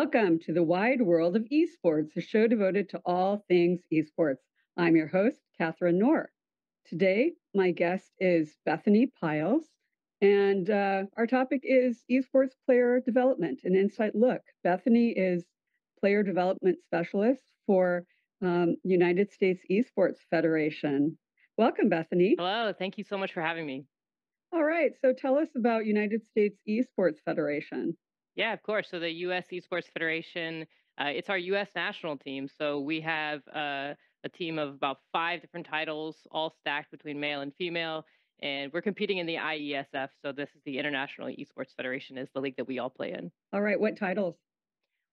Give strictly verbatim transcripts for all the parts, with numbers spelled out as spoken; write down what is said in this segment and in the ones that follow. Welcome to the wide world of esports, a show devoted to all things esports. I'm your host, Katharine Nohr. Today, my guest is Bethany Pyles, and uh, our topic is esports player development, an inside look. Bethany is player development specialist for um, United States eSports Federation. Welcome, Bethany. Hello, thank you so much for having me. All right, so tell us about United States eSports Federation. Yeah, of course. So the U S Esports Federation, uh, it's our U S national team. So we have uh, a team of about five different titles, all stacked between male and female. And we're competing in the I E S F. So this is the International Esports Federation, is the league that we all play in. All right. What titles?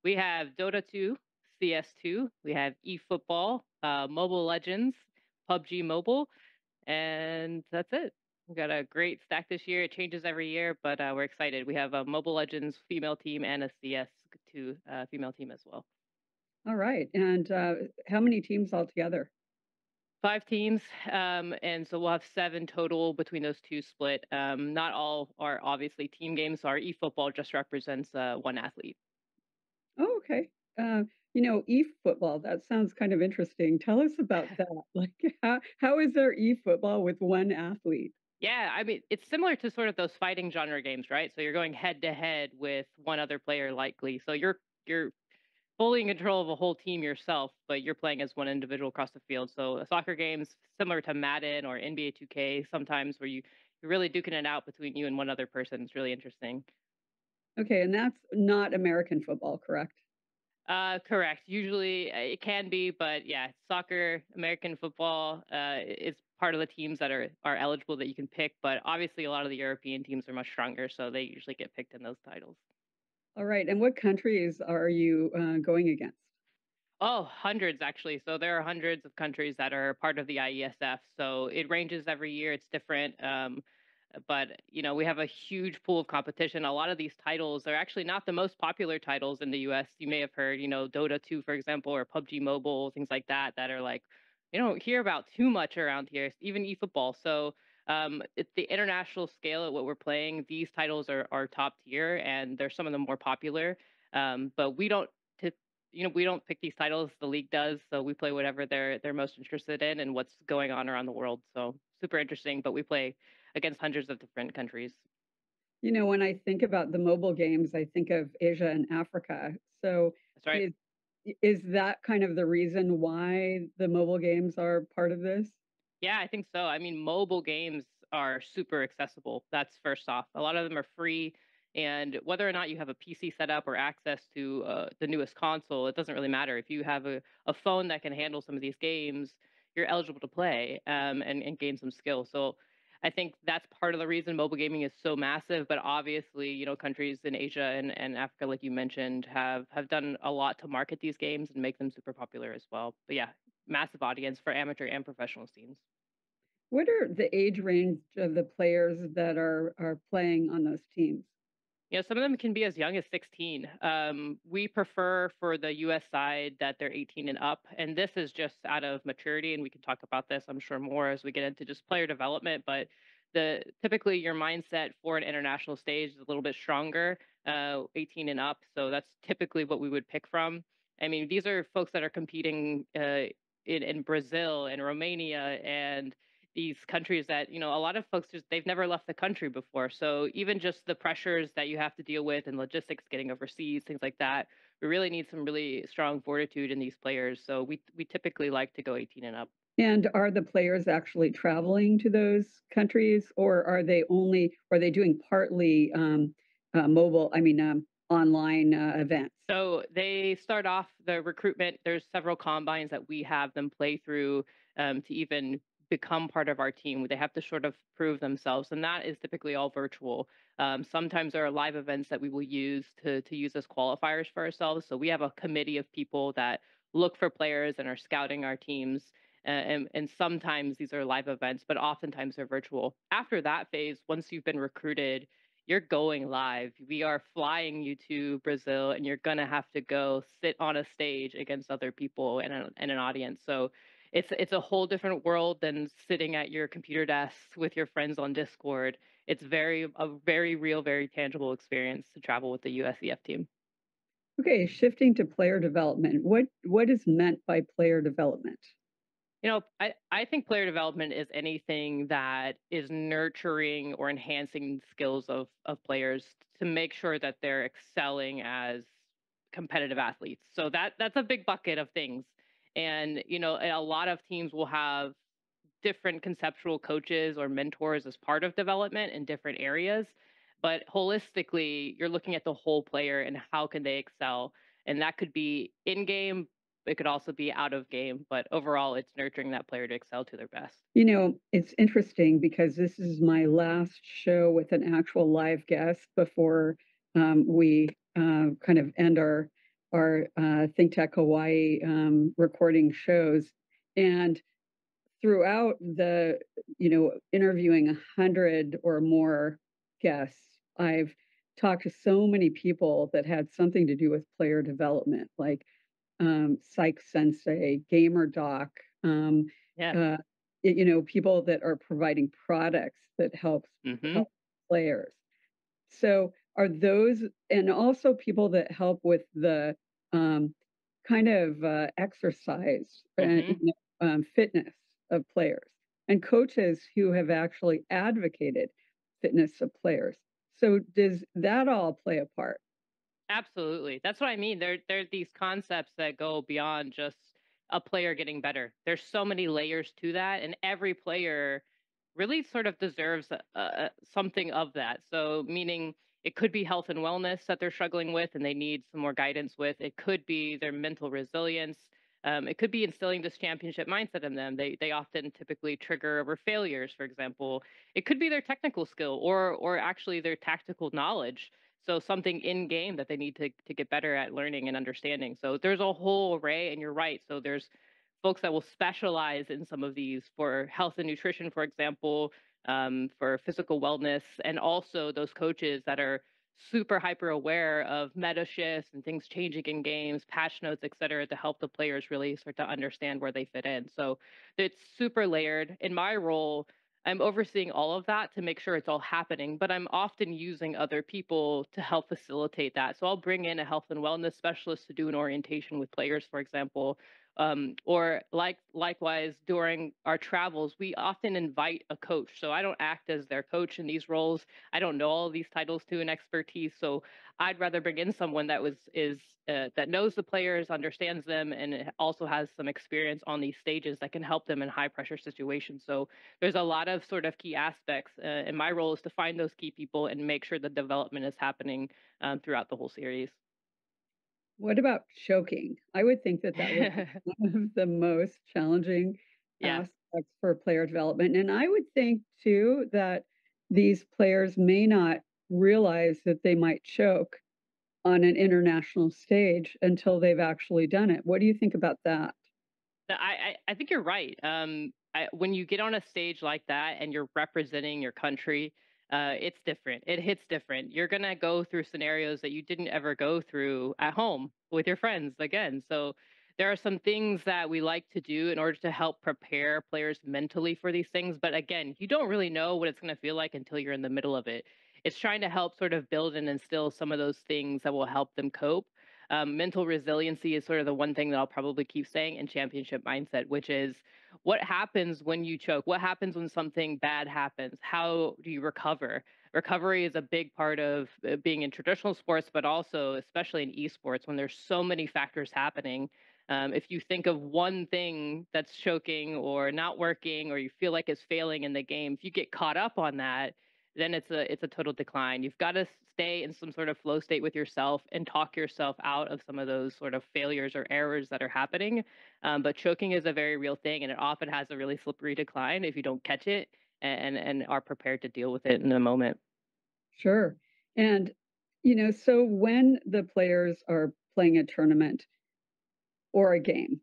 We have Dota two, C S two. We have eFootball, uh, Mobile Legends, P U B G Mobile. And that's it. We've got a great stack this year. It changes every year, but uh, we're excited. We have a Mobile Legends female team and a C S two uh, female team as well. All right. And uh, how many teams altogether? Five teams. Um, and so we'll have seven total between those two split. Um, not all are obviously team games. So our eFootball just represents uh, one athlete. Oh, okay. Uh, you know, eFootball, that sounds kind of interesting. Tell us about that. Like, how, how is there eFootball with one athlete? Yeah, I mean, it's similar to sort of those fighting genre games, right? So you're going head to head with one other player likely. So you're you're fully in control of a whole team yourself, but you're playing as one individual across the field. So soccer games similar to Madden or N B A two K sometimes, where you, you're really duking it out between you and one other person. It's really interesting. Okay, and that's not American football, correct? Uh, correct. Usually it can be, but yeah, soccer, American football uh, is part of the teams that are, are eligible that you can pick. But obviously, a lot of the European teams are much stronger, so they usually get picked in those titles. All right. And what countries are you uh, going against? Oh, hundreds, actually. So there are hundreds of countries that are part of the I E S F. So it ranges every year. It's different. Um, But, you know, we have a huge pool of competition. A lot of these titles are actually not the most popular titles in the U S. You may have heard, you know, Dota two, for example, or P U B G Mobile, things like that, that are like, you don't hear about too much around here, even eFootball. So um, at the international scale at what we're playing, these titles are, are top tier, and they're some of the more popular. Um, but we don't, you know, we don't pick these titles. The league does. So we play whatever they're, they're most interested in and what's going on around the world. So super interesting, but we play against hundreds of different countries. You know, when I think about the mobile games, I think of Asia and Africa. So that's right. Is, is that kind of the reason why the mobile games are part of this? Yeah, I think so. I mean, mobile games are super accessible. That's first off. A lot of them are free. And whether or not you have a P C set up or access to uh, the newest console, it doesn't really matter. If you have a, a phone that can handle some of these games, you're eligible to play um, and, and gain some skill. So I think that's part of the reason mobile gaming is so massive. But obviously, you know, countries in Asia and, and Africa, like you mentioned, have, have done a lot to market these games and make them super popular as well. But yeah, massive audience for amateur and professional scenes. What are the age range of the players that are, are playing on those teams? You know, some of them can be as young as sixteen. Um, we prefer for the U S side that they're eighteen and up. And this is just out of maturity. And we can talk about this, I'm sure, more as we get into just player development. But the typically your mindset for an international stage is a little bit stronger, uh, eighteen and up. So that's typically what we would pick from. I mean, these are folks that are competing uh, in, in Brazil and Romania and these countries that, you know, a lot of folks, just, they've never left the country before. So even just the pressures that you have to deal with and logistics, getting overseas, things like that, we really need some really strong fortitude in these players. So we, we typically like to go eighteen and up. And are the players actually traveling to those countries, or are they only, are they doing partly um, uh, mobile, I mean, um, online uh, events? So they start off the recruitment. There's several combines that we have them play through um, to even become part of our team. They have to sort of prove themselves, and that is typically all virtual. Um, sometimes there are live events that we will use to, to use as qualifiers for ourselves. So we have a committee of people that look for players and are scouting our teams, uh, and, and sometimes these are live events, but oftentimes they're virtual. After that phase, once you've been recruited, you're going live. We are flying you to Brazil, and you're going to have to go sit on a stage against other people and, a, and an audience. So It's, it's a whole different world than sitting at your computer desk with your friends on Discord. It's very a very real, very tangible experience to travel with the U S E F team. Okay, shifting to player development. What what is meant by player development? You know, I, I think player development is anything that is nurturing or enhancing the skills of, of players to make sure that they're excelling as competitive athletes. So that that's a big bucket of things. And, you know, a lot of teams will have different conceptual coaches or mentors as part of development in different areas. But holistically, you're looking at the whole player and how can they excel. And that could be in-game. It could also be out of game. But overall, it's nurturing that player to excel to their best. You know, it's interesting because this is my last show with an actual live guest before um, we uh, kind of end our our uh, ThinkTech Hawaii um, recording shows. And throughout the, you know, interviewing a hundred or more guests, I've talked to so many people that had something to do with player development, like um, Psych Sensei, Gamer Doc, um, yeah. uh, you know, people that are providing products that helps, mm-hmm. help players. So are those, and also people that help with the um, kind of uh, exercise mm-hmm. and you know, um, fitness of players, and coaches who have actually advocated fitness of players. So does that all play a part? Absolutely. That's what I mean. There, there are these concepts that go beyond just a player getting better. There's so many layers to that, and every player really sort of deserves uh, something of that. So meaning it could be health and wellness that they're struggling with and they need some more guidance with. It could be their mental resilience. Um, it could be instilling this championship mindset in them. They they often typically trigger over failures, for example. It could be their technical skill or or actually their tactical knowledge. So something in game that they need to to get better at learning and understanding. So there's a whole array, and you're right. So there's folks that will specialize in some of these for health and nutrition, for example, um, for physical wellness, and also those coaches that are super hyper aware of meta shifts and things changing in games, patch notes, et cetera, to help the players really start to understand where they fit in. So it's super layered. In my role, I'm overseeing all of that to make sure it's all happening, but I'm often using other people to help facilitate that. So I'll bring in a health and wellness specialist to do an orientation with players, for example, um, or like likewise during our travels, we often invite a coach. So I don't act as their coach in these roles. I don't know all these titles to an expertise. So I'd rather bring in someone that was is uh, that knows the players, understands them, and also has some experience on these stages that can help them in high pressure situations. So there's a lot of sort of key aspects, uh, and my role is to find those key people and make sure the development is happening um, throughout the whole series. What about choking? I would think that that was one of the most challenging yeah. aspects for player development. And I would think, too, that these players may not realize that they might choke on an international stage until they've actually done it. What do you think about that? I, I, I think you're right. Um, I, when you get on a stage like that and you're representing your country, Uh, it's different. It hits different. You're going to go through scenarios that you didn't ever go through at home with your friends again. So there are some things that we like to do in order to help prepare players mentally for these things. But again, you don't really know what it's going to feel like until you're in the middle of it. It's trying to help sort of build and instill some of those things that will help them cope. Um, mental resiliency is sort of the one thing that I'll probably keep saying, and championship mindset, which is what happens when you choke? What happens when something bad happens? How do you recover? Recovery is a big part of being in traditional sports, but also especially in esports when there's so many factors happening. Um, if you think of one thing that's choking or not working, or you feel like it's failing in the game, if you get caught up on that, then it's a it's a total decline. You've got to stay in some sort of flow state with yourself and talk yourself out of some of those sort of failures or errors that are happening. Um, but choking is a very real thing, and it often has a really slippery decline if you don't catch it and, and are prepared to deal with it in the moment. Sure. And, you know, so when the players are playing a tournament or a game,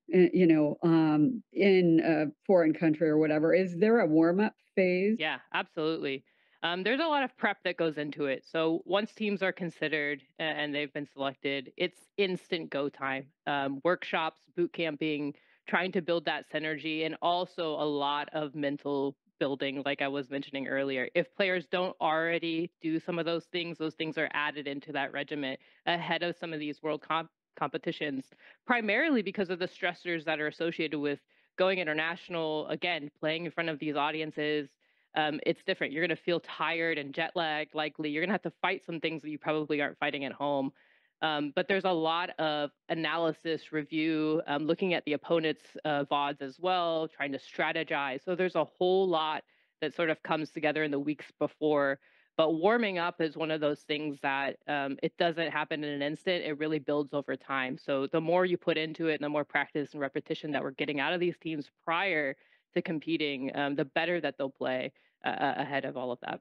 you know, um, in a foreign country or whatever, is there a warm-up phase? Yeah, absolutely. Um, there's a lot of prep that goes into it. So once teams are considered and they've been selected, it's instant go time. Um, workshops, boot camping, trying to build that synergy, and also a lot of mental building, like I was mentioning earlier. If players don't already do some of those things, those things are added into that regiment ahead of some of these World Cup competitions, primarily because of the stressors that are associated with going international, again, playing in front of these audiences. Um, it's different. You're going to feel tired and jet lagged, likely. You're going to have to fight some things that you probably aren't fighting at home. Um, but there's a lot of analysis, review, um, looking at the opponent's uh, V O Ds as well, trying to strategize. So there's a whole lot that sort of comes together in the weeks before. But warming up is one of those things that um, it doesn't happen in an instant. It really builds over time. So the more you put into it and the more practice and repetition that we're getting out of these teams prior to competing, um, the better that they'll play uh, ahead of all of that.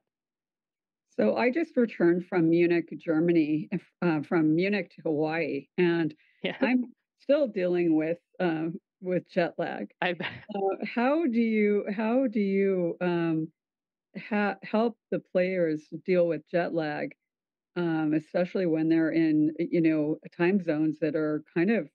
So I just returned from Munich, Germany, uh, from Munich to Hawaii, and yeah. I'm still dealing with uh, with jet lag. I bet. Uh, how do you how do you um, ha help the players deal with jet lag, um, especially when they're in you know time zones that are kind of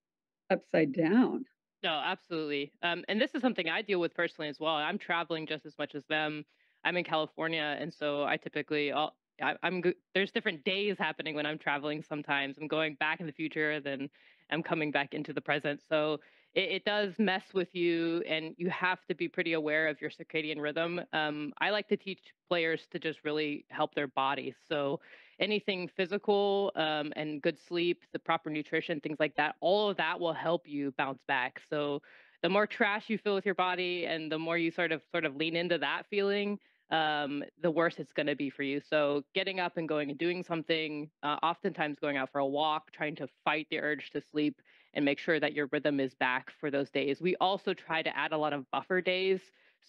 upside down? No, absolutely. Um, and this is something I deal with personally as well. I'm traveling just as much as them. I'm in California, and so I typically, I'll, I, I'm there's different days happening when I'm traveling sometimes. I'm going back in the future, then I'm coming back into the present. So it, it does mess with you, and you have to be pretty aware of your circadian rhythm. Um, I like to teach players to just really help their bodies. So anything physical um, and good sleep, the proper nutrition, things like that, all of that will help you bounce back. So the more trash you feel with your body and the more you sort of sort of lean into that feeling, um, the worse it's going to be for you. So getting up and going and doing something, uh, oftentimes going out for a walk, trying to fight the urge to sleep and make sure that your rhythm is back for those days. We also try to add a lot of buffer days.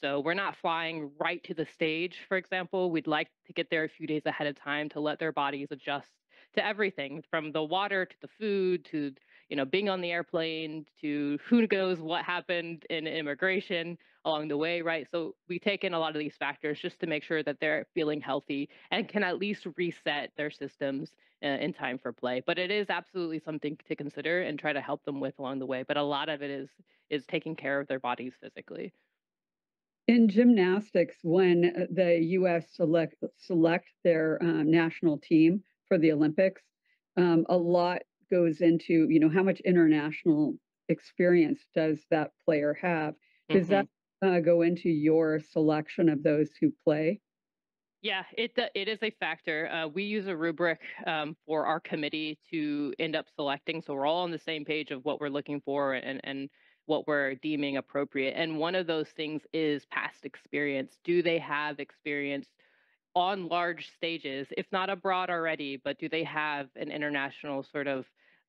So we're not flying right to the stage, for example. We'd like to get there a few days ahead of time to let their bodies adjust to everything, from the water to the food to you know, being on the airplane, to who knows what happened in immigration along the way, right? So we take in a lot of these factors just to make sure that they're feeling healthy and can at least reset their systems uh, in time for play. But it is absolutely something to consider and try to help them with along the way. But a lot of it is is taking care of their bodies physically. In gymnastics, when the U S select, select their um, national team for the Olympics, um, a lot goes into, you know, how much international experience does that player have? Does mm-hmm. that uh, go into your selection of those who play? Yeah, it it is a factor. Uh, we use a rubric um, for our committee to end up selecting, so we're all on the same page of what we're looking for and and what we're deeming appropriate. And one of those things is past experience. Do they have experience on large stages, if not abroad already, but do they have an international sort of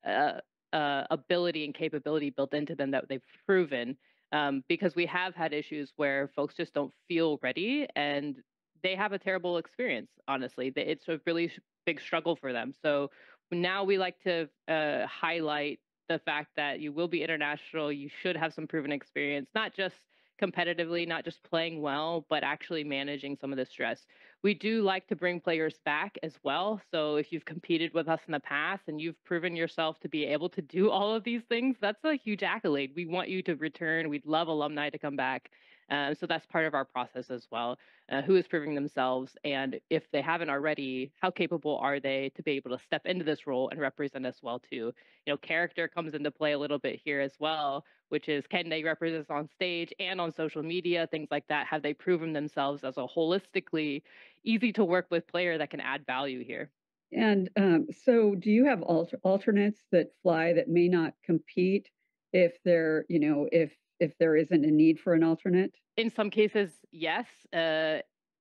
uh, uh, ability and capability built into them that they've proven? Um, because we have had issues where folks just don't feel ready and they have a terrible experience, honestly. It's a really big struggle for them. So now we like to uh, highlight the fact that you will be international, you should have some proven experience, not just competitively, not just playing well, but actually managing some of the stress. We do like to bring players back as well. So if you've competed with us in the past and you've proven yourself to be able to do all of these things, that's a huge accolade. We want you to return. We'd love alumni to come back. Uh, so that's part of our process as well. Uh, who is proving themselves? And if they haven't already, how capable are they to be able to step into this role and represent us well too? You know, character comes into play a little bit here as well, which is, can they represent us on stage and on social media, things like that? Have they proven themselves as a holistically easy to work with player that can add value here? And um, so do you have alter alternates that fly that may not compete if they're, you know, if if there isn't a need for an alternate? In some cases, yes. Uh,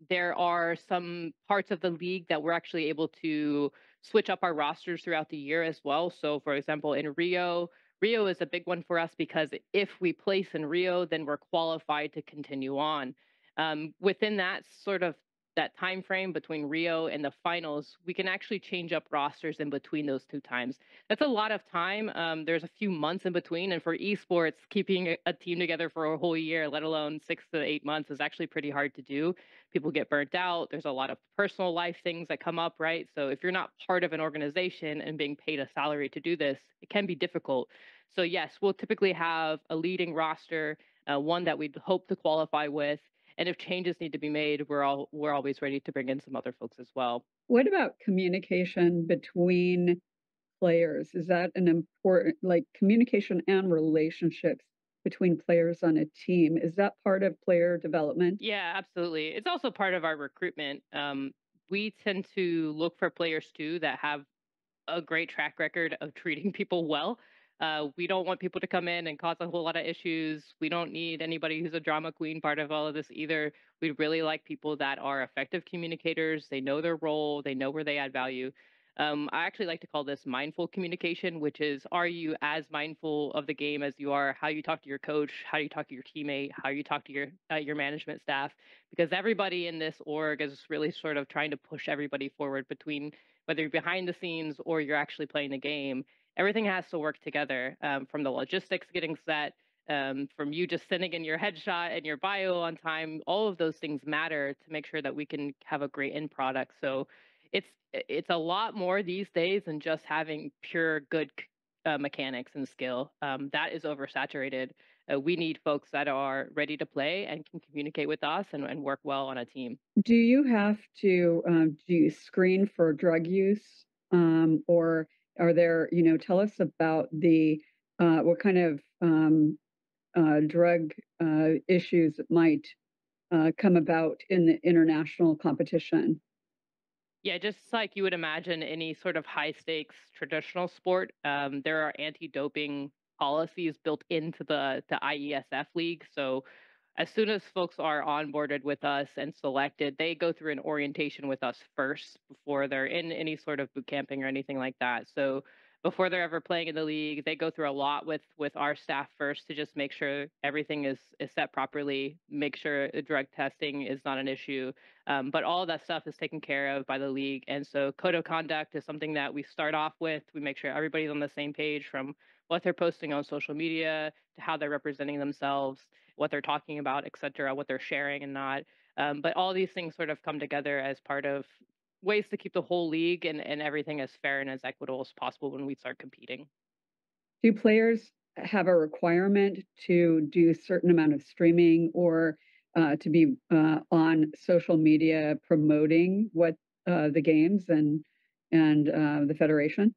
there are some parts of the league that we're actually able to switch up our rosters throughout the year as well. So, for example, in Rio, Rio is a big one for us because if we place in Rio, then we're qualified to continue on. Um, within that sort of that time frame between Rio and the finals, we can actually change up rosters in between those two times. That's a lot of time. Um, there's a few months in between, and for esports, keeping a team together for a whole year, let alone six to eight months, is actually pretty hard to do. People get burnt out. There's a lot of personal life things that come up, right? So if you're not part of an organization and being paid a salary to do this, it can be difficult. So yes, we'll typically have a leading roster, uh, one that we'd hope to qualify with, And if changes need to be made, we're all we're always ready to bring in some other folks as well. What about communication between players? Is that an important, like communication and relationships between players on a team? Is that part of player development? Yeah, absolutely. It's also part of our recruitment. Um, we tend to look for players too that have a great track record of treating people well. Uh, we don't want people to come in and cause a whole lot of issues. We don't need anybody who's a drama queen part of all of this either. We really like people that are effective communicators. They know their role. They know where they add value. Um, I actually like to call this mindful communication, which is, are you as mindful of the game as you are how you talk to your coach, how you talk to your teammate, how you talk to your uh, your management staff? Because everybody in this org is really sort of trying to push everybody forward, between whether you're behind the scenes or you're actually playing the game. Everything has to work together, um, from the logistics getting set, um, from you just sending in your headshot and your bio on time. All of those things matter to make sure that we can have a great end product. So it's it's a lot more these days than just having pure good uh, mechanics and skill. Um, that is oversaturated. Uh, we need folks that are ready to play and can communicate with us and, and work well on a team. Do you have to um, do you screen for drug use um, or... Are there, you know, tell us about the, uh, what kind of um, uh, drug uh, issues that might uh, come about in the international competition? Yeah, just like you would imagine any sort of high stakes traditional sport, um, there are anti-doping policies built into the, the I E S F League. So as soon as folks are onboarded with us and selected, they go through an orientation with us first before they're in any sort of boot camping or anything like that. So before they're ever playing in the league, they go through a lot with, with our staff first to just make sure everything is, is set properly, make sure the drug testing is not an issue. Um, but all of that stuff is taken care of by the league. And so code of conduct is something that we start off with. We make sure everybody's on the same page, from what they're posting on social media to how they're representing themselves, what they're talking about, et cetera, what they're sharing and not. Um, but all these things sort of come together as part of ways to keep the whole league and, and everything as fair and as equitable as possible when we start competing. Do players have a requirement to do a certain amount of streaming or uh, to be uh, on social media promoting what uh, the games and, and uh, the federation?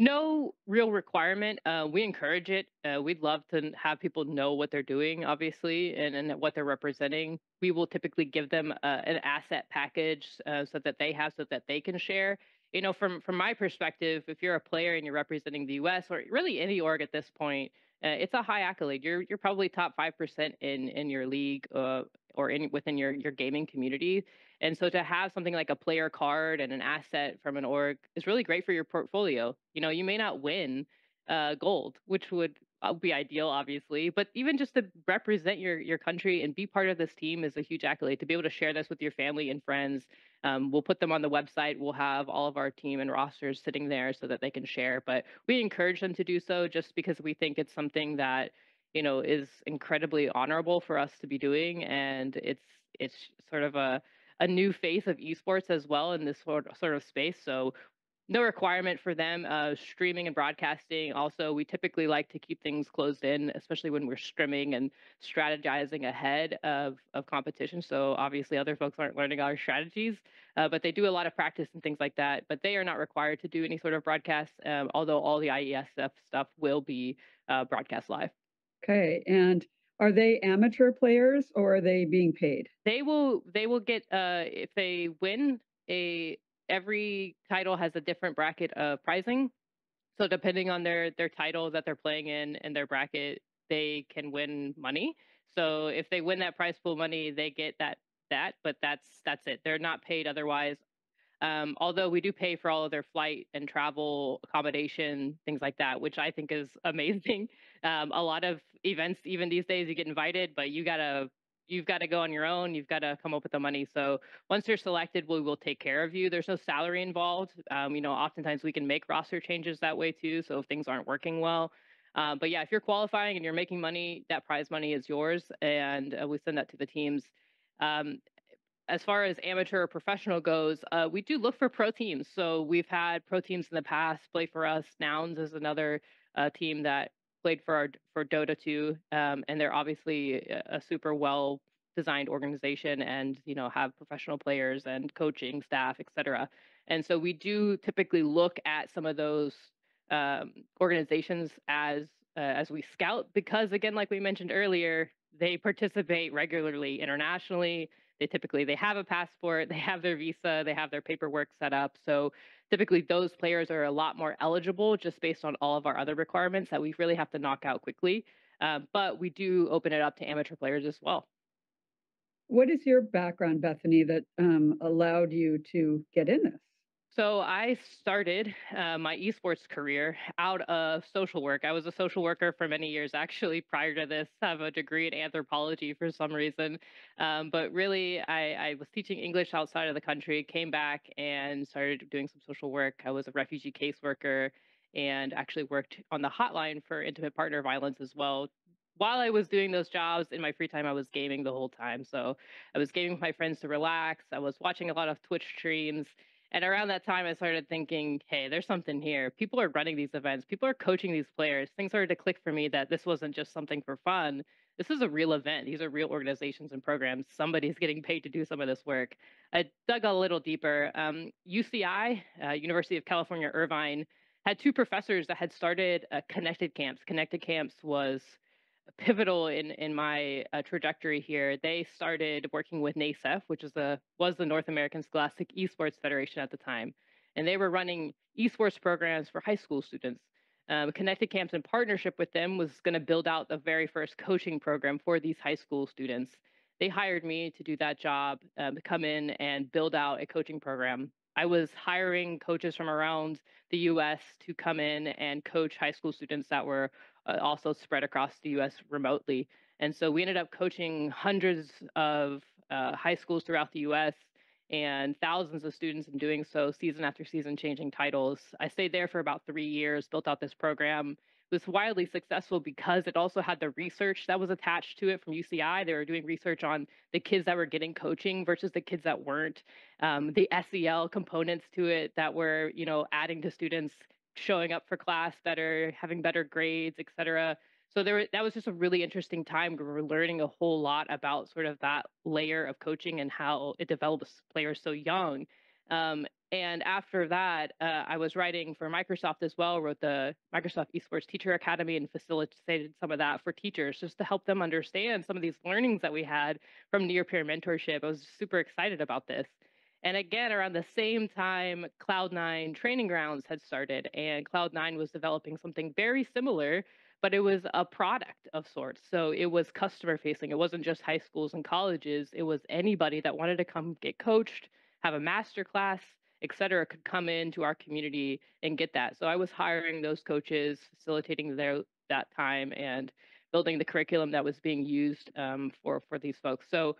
No real requirement. Uh, we encourage it. Uh, we'd love to have people know what they're doing, obviously, and, and what they're representing. We will typically give them uh, an asset package uh, so that they have, so that they can share. You know, from, from my perspective, if you're a player and you're representing the U S or really any org at this point, uh, it's a high accolade. You're you're probably top five percent in, in your league uh, or in within your, your gaming community. And so to have something like a player card and an asset from an org is really great for your portfolio. You know, you may not win uh, gold, which would be ideal, obviously, but even just to represent your, your country and be part of this team is a huge accolade. To be able to share this with your family and friends, um, we'll put them on the website. We'll have all of our team and rosters sitting there so that they can share. But we encourage them to do so just because we think it's something that, you know, is incredibly honorable for us to be doing. And it's it's sort of a... a new face of esports as well in this sort of space. So no requirement for them. Uh, streaming and broadcasting. Also, we typically like to keep things closed in, especially when we're scrimming and strategizing ahead of, of competition. So obviously other folks aren't learning our strategies, uh, but they do a lot of practice and things like that. But they are not required to do any sort of broadcast, um, although all the I E S F stuff will be uh, broadcast live. Okay. And are they amateur players or are they being paid? They will they will get, uh, if they win, a every title has a different bracket of pricing. So depending on their, their title that they're playing in and their bracket, they can win money. So if they win that prize pool money, they get that, that but that's, that's it. They're not paid otherwise. Um, although we do pay for all of their flight and travel, accommodation, things like that, which I think is amazing. Um, a lot of events, even these days, you get invited, but you gotta, you've got to go on your own. You've got to come up with the money. So once you're selected, we will take care of you. There's no salary involved. Um, you know, oftentimes we can make roster changes that way too. So if things aren't working well. Uh, but yeah, if you're qualifying and you're making money, that prize money is yours. And uh, we send that to the teams. Um, As far as amateur or professional goes, uh, we do look for pro teams. So we've had pro teams in the past play for us. Nouns is another uh, team that played for our for Dota two, um, and they're obviously a, a super well designed organization and, you know, have professional players and coaching staff, et cetera. And so we do typically look at some of those um, organizations as uh, as we scout, because again, like we mentioned earlier, they participate regularly internationally. They typically, they have a passport, they have their visa, they have their paperwork set up. So typically those players are a lot more eligible just based on all of our other requirements that we really have to knock out quickly. Uh, but we do open it up to amateur players as well. What is your background, Bethany, that um, allowed you to get in this? So I started uh, my esports career out of social work. I was a social worker for many years, actually, prior to this. I have a degree in anthropology for some reason. Um, but really, I, I was teaching English outside of the country, came back and started doing some social work. I was a refugee caseworker and actually worked on the hotline for intimate partner violence as well. While I was doing those jobs, in my free time, I was gaming the whole time. So I was gaming with my friends to relax. I was watching a lot of Twitch streams. And around that time, I started thinking, hey, there's something here. People are running these events. People are coaching these players. Things started to click for me that this wasn't just something for fun. This is a real event. These are real organizations and programs. Somebody's getting paid to do some of this work. I dug a little deeper. Um, U C I, uh, University of California, Irvine, had two professors that had started uh, Connected Camps. Connected Camps was pivotal in in my uh, trajectory here. They started working with NASEF, which is the was the North American Scholastic Esports Federation at the time, and they were running esports programs for high school students. Um, Connected Camps, in partnership with them, was going to build out the very first coaching program for these high school students. They hired me to do that job, um, to come in and build out a coaching program. I was hiring coaches from around the U S to come in and coach high school students that were also spread across the U S remotely. And so we ended up coaching hundreds of uh, high schools throughout the U S and thousands of students in doing so, season after season, changing titles. I stayed there for about three years, built out this program. It was wildly successful because it also had the research that was attached to it from U C I. They were doing research on the kids that were getting coaching versus the kids that weren't, um, the S E L components to it that were, you know, adding to students showing up for class better, having better grades, et cetera. So there, that was just a really interesting time. We were learning a whole lot about sort of that layer of coaching and how it develops players so young. Um, and after that, uh, I was writing for Microsoft as well, wrote the Microsoft Esports Teacher Academy and facilitated some of that for teachers just to help them understand some of these learnings that we had from near-peer mentorship. I was super excited about this. And again, around the same time, Cloud nine Training Grounds had started, and Cloud nine was developing something very similar, but it was a product of sorts. So it was customer-facing. It wasn't just high schools and colleges. It was anybody that wanted to come get coached, have a masterclass, et cetera, could come into our community and get that. So I was hiring those coaches, facilitating their, that time, and building the curriculum that was being used um, for, for these folks. So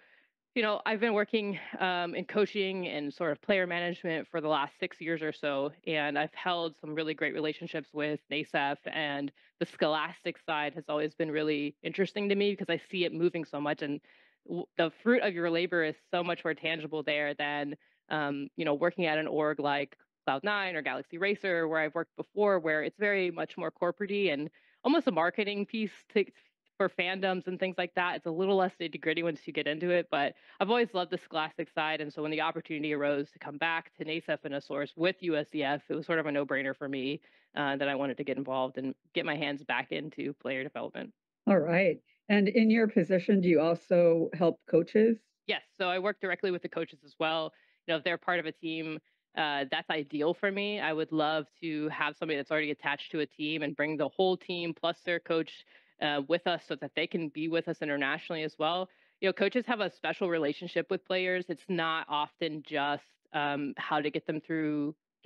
you know, I've been working um, in coaching and sort of player management for the last six years or so, and I've held some really great relationships with NASEF, and the scholastic side has always been really interesting to me because I see it moving so much, and w the fruit of your labor is so much more tangible there than, um, you know, working at an org like Cloud nine or Galaxy Racer, where I've worked before, where it's very much more corporate-y and almost a marketing piece to for fandoms and things like that. It's a little less nitty-gritty once you get into it, but I've always loved the scholastic side. And so when the opportunity arose to come back to NASEF and a source with U S E F, it was sort of a no-brainer for me uh, that I wanted to get involved and get my hands back into player development. All right. And in your position, do you also help coaches? Yes. So I work directly with the coaches as well. You know, if they're part of a team, Uh, that's ideal for me. I would love to have somebody that's already attached to a team and bring the whole team plus their coach uh, with us so that they can be with us internationally as well. You know, coaches have a special relationship with players. It's not often just um, how to get them through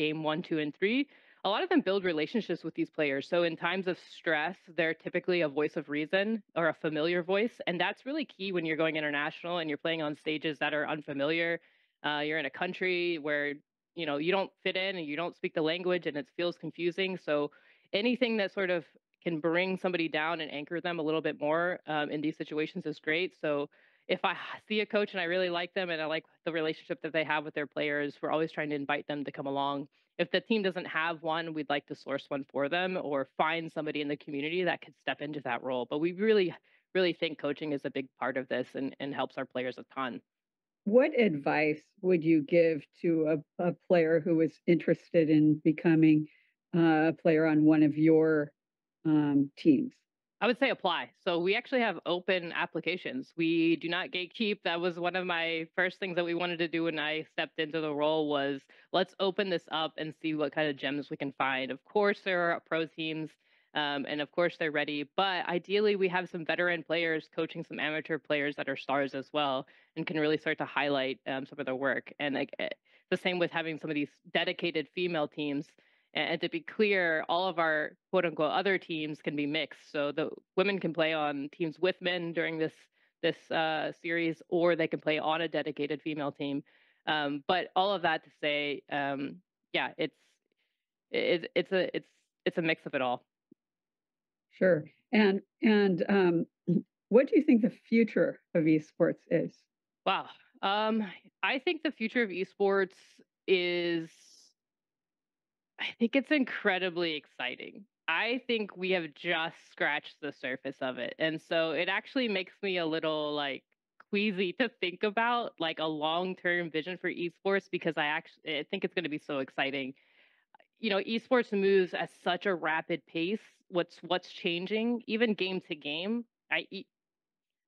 game one, two, and three. A lot of them build relationships with these players. So in times of stress, they're typically a voice of reason or a familiar voice. And that's really key when you're going international and you're playing on stages that are unfamiliar. Uh, you're in a country where you know, you don't fit in and you don't speak the language and it feels confusing. So anything that sort of can bring somebody down and anchor them a little bit more um, in these situations is great. So if I see a coach and I really like them and I like the relationship that they have with their players, we're always trying to invite them to come along. If the team doesn't have one, we'd like to source one for them or find somebody in the community that could step into that role. But we really really think coaching is a big part of this and, and helps our players a ton. What advice would you give to a, a player who is interested in becoming uh, a player on one of your um, teams? I would say apply. So we actually have open applications. We do not gatekeep. That was one of my first things that we wanted to do when I stepped into the role was let's open this up and see what kind of gems we can find. Of course, there are pro teams, um, and of course they're ready. But ideally, we have some veteran players coaching some amateur players that are stars as well and can really start to highlight um, some of their work. And like, the same with having some of these dedicated female teams. And to be clear, all of our quote-unquote other teams can be mixed. So the women can play on teams with men during this this uh, series, or they can play on a dedicated female team. Um, but all of that to say, um, yeah, it's it, it's a it's it's a mix of it all. Sure. And and um, what do you think the future of esports is? Wow. Um, I think the future of esports is. I think it's incredibly exciting. I think we have just scratched the surface of it. And so it actually makes me a little like queasy to think about like a long-term vision for esports, because I actually I think it's going to be so exciting. You know, esports moves at such a rapid pace. What's what's changing, even game to game. I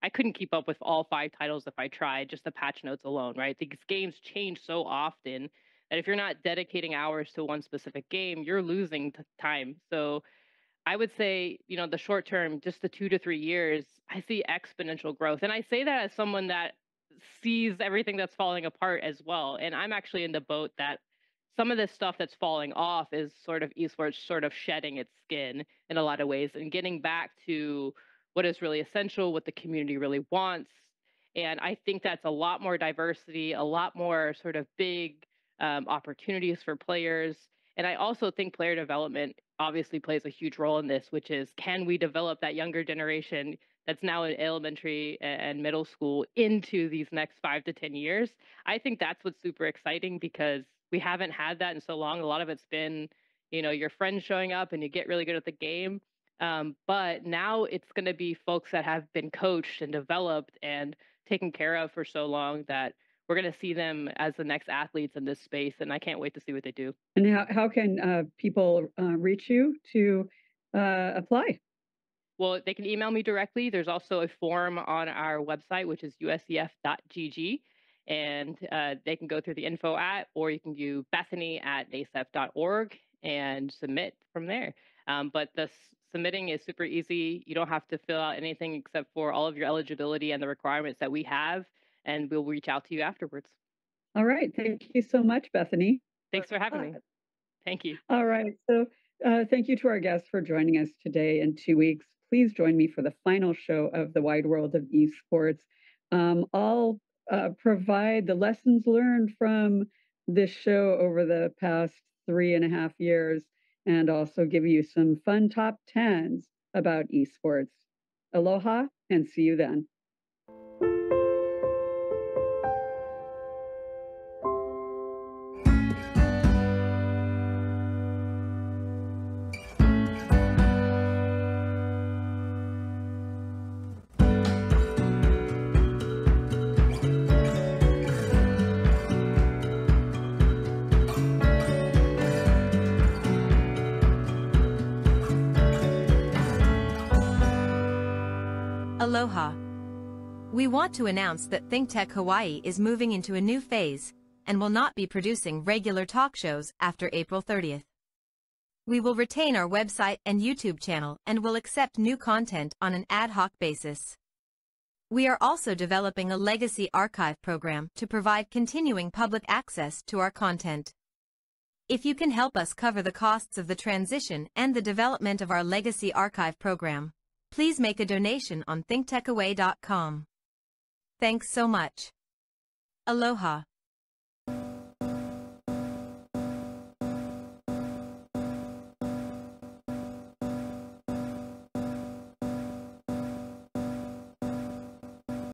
I couldn't keep up with all five titles if I tried, just the patch notes alone, right? These games change so often. And if you're not dedicating hours to one specific game, you're losing time. So I would say, you know, the short term, just the two to three years, I see exponential growth. And I say that as someone that sees everything that's falling apart as well. And I'm actually in the boat that some of this stuff that's falling off is sort of esports sort of shedding its skin in a lot of ways and getting back to what is really essential, what the community really wants. And I think that's a lot more diversity, a lot more sort of big Um, opportunities for players. And I also think player development obviously plays a huge role in this, which is, can we develop that younger generation that's now in elementary and middle school into these next five to ten years? I think that's what's super exciting, because we haven't had that in so long. A lot of it's been, you know, your friends showing up and you get really good at the game. Um, but now it's going to be folks that have been coached and developed and taken care of for so long that we're going to see them as the next athletes in this space, and I can't wait to see what they do. And how, how can uh, people uh, reach you to uh, apply? Well, they can email me directly. There's also a form on our website, which is U S E F dot G G, and uh, they can go through the info at, or you can do Bethany at N A S E F dot org and submit from there. Um, but the submitting is super easy. You don't have to fill out anything except for all of your eligibility and the requirements that we have. And we'll reach out to you afterwards. All right. Thank you so much, Bethany. Thanks for having me. Thank you. All right. So uh, thank you to our guests for joining us today and two weeks. Please join me for the final show of The Wide World of Esports. Um, I'll uh, provide the lessons learned from this show over the past three and a half years and also give you some fun top tens about esports. Aloha and see you then. Aloha. We want to announce that ThinkTech Hawaii is moving into a new phase and will not be producing regular talk shows after April thirtieth. We will retain our website and YouTube channel and will accept new content on an ad hoc basis. We are also developing a legacy archive program to provide continuing public access to our content. If you can help us cover the costs of the transition and the development of our legacy archive program, please make a donation on Think Tech Hawaii dot com. Thanks so much. Aloha.